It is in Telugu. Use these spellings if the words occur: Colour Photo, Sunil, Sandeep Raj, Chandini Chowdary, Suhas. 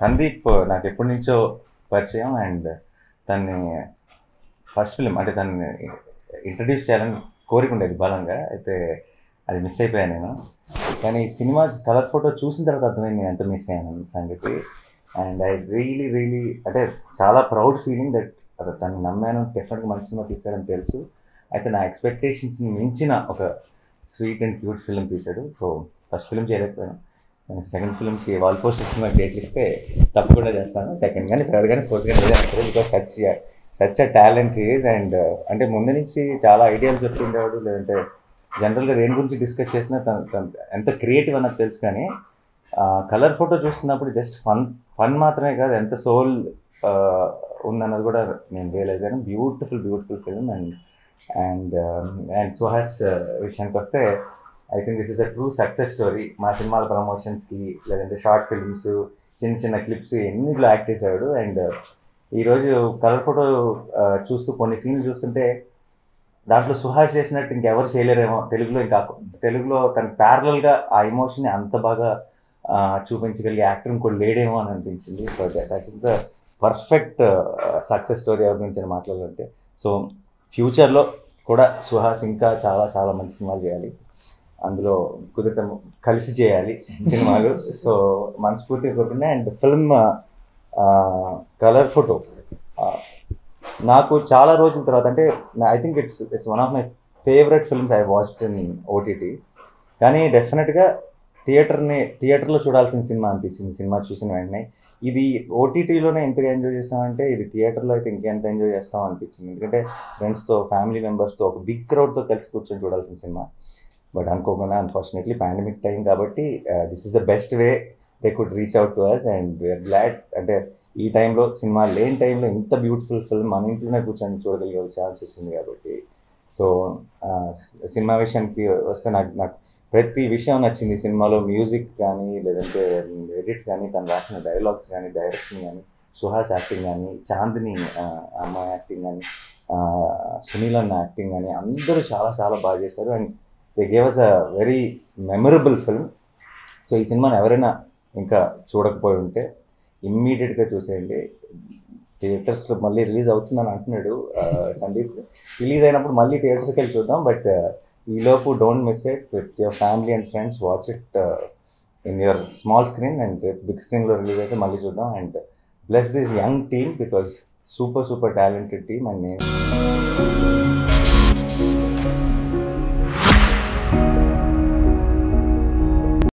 Sandeep నాకు ఎప్పటి నుంచో పరిచయం అండ్ తన్ని ఫస్ట్ ఫిల్మ్ అంటే తన్ని ఇంట్రడ్యూస్ చేయాలని కోరిక ఉండేది బలంగా. అయితే అది మిస్ అయిపోయాను నేను. కానీ సినిమా కలర్ ఫోటో చూసిన తర్వాత అర్థమైంది నేను ఎంత మిస్ అయ్యాను సంగతి. అండ్ ఐ రియలీ అంటే చాలా ప్రౌడ్ ఫీలింగ్ దట్ అది తను నమ్మాను, డెఫినెట్గా మంచి సినిమా తీశారని తెలుసు. అయితే నా ఎక్స్పెక్టేషన్స్ని మించిన ఒక స్వీట్ అండ్ క్యూట్ ఫిల్మ్ తీశాడు. సో ఫస్ట్ ఫిల్మ్ చేయలేకపోయాను. సెకండ్ ఫిల్మ్కి ఆల్మోస్ట్ సినిమా డేట్లు ఇస్తే తప్పకుండా చేస్తాను. సెకండ్ కానీ థర్డ్ కానీ ఫోర్త్ కానీ చేయాలి. Because such talent is and అంటే ముందు నుంచి చాలా ఐడియాలు చెప్తుండేవాడు. లేదంటే జనరల్గా దేని గురించి డిస్కస్ చేసినా తను ఎంత క్రియేటివ్ అన్నది తెలుసు. కానీ కలర్ ఫోటో చూస్తున్నప్పుడు జస్ట్ ఫన్ మాత్రమే కాదు, ఎంత సోల్ ఉందన్నది కూడా నేను రియలైజ్ అయ్యాను. Beautiful film. And and and Suhas విషయానికి వస్తే I think this is the true success story. మా సినిమాల ప్రమోషన్స్కి లేదంటే షార్ట్ ఫిల్మ్స్ చిన్న క్లిప్స్ ఎన్నిట్లో యాక్ట్ చేసేవాడు. అండ్ ఈరోజు కలర్ ఫోటో చూస్తూ కొన్ని సీన్లు చూస్తుంటే దాంట్లో సుహాస్ చేసినట్టు ఇంకెవరు చేయలేరేమో తెలుగులో. ఇంకా తెలుగులో తన ప్యారలల్గా ఆ ఎమోషన్ని అంత బాగా చూపించగలిగే యాక్టర్ ఇంకోటి లేడేమో అని అనిపించింది. So that is the perfect success story ఎవరి గురించి అని మాట్లాడాలంటే. సో ఫ్యూచర్లో కూడా సుహాస్ ఇంకా చాలా మంచి సినిమాలు చేయాలి, అందులో కుదిరితే కలిసి చేయాలి సినిమాలు. సో మనస్ఫూర్తిగా కోరుకుంటున్నాయి. అండ్ ఫిల్మ్ కలర్ ఫోటో నాకు చాలా రోజుల తర్వాత అంటే I think it's one of my favourite films I watched in OTT. కానీ డెఫినెట్గా థియేటర్లో చూడాల్సిన సినిమా అనిపించింది. సినిమా చూసిన వెంటనే ఇది ఓటీటీలోనే ఎంతగా ఎంజాయ్ చేస్తామంటే ఇది థియేటర్లో అయితే ఇంకెంత ఎంజాయ్ చేస్తాం అనిపించింది. ఎందుకంటే ఫ్రెండ్స్తో ఫ్యామిలీ మెంబర్స్తో ఒక బిగ్ క్రౌడ్తో కలిసి కూర్చొని చూడాల్సిన సినిమా. బట్ అనుకోకుండా అన్ఫార్చునేట్లీ పాండమిక్ టైం కాబట్టి this is the best way they could reach out to us. And we're glad అంటే ఈ టైంలో సినిమా లేని టైంలో ఇంత బ్యూటిఫుల్ ఫిల్మ్ మన ఇంట్లోనే కూర్చొని చూడగలిగే ఛాన్స్ వచ్చింది కాబట్టి. సో సినిమా విషయానికి వస్తే నాకు ప్రతి విషయం నచ్చింది సినిమాలో. మ్యూజిక్ కానీ లేదంటే ఎడిట్ కానీ తను రాసిన డైలాగ్స్ కానీ డైరెక్షన్ కానీ సుహాస్ యాక్టింగ్ కానీ చాందిని అమ్మాయి యాక్టింగ్ కానీ సునీల్ అన్న యాక్టింగ్ కానీ అందరూ చాలా బాగా చేశారు. And they gave us a very memorable film. So ఈ సినిమాని ఎవరైనా ఇంకా చూడకపోయి ఉంటే ఇమ్మీడియట్గా చూసేయండి. థియేటర్స్లో మళ్ళీ రిలీజ్ అవుతుందని అంటున్నాడు సందీప్. రిలీజ్ అయినప్పుడు మళ్ళీ థియేటర్స్కి వెళ్ళి చూద్దాం. బట్ ఈలోపు don't miss it. With your family and friends watch it in your small screen. And big స్క్రీన్లో రిలీజ్ అయితే మళ్ళీ చూద్దాం. And bless this young team because super talented team. And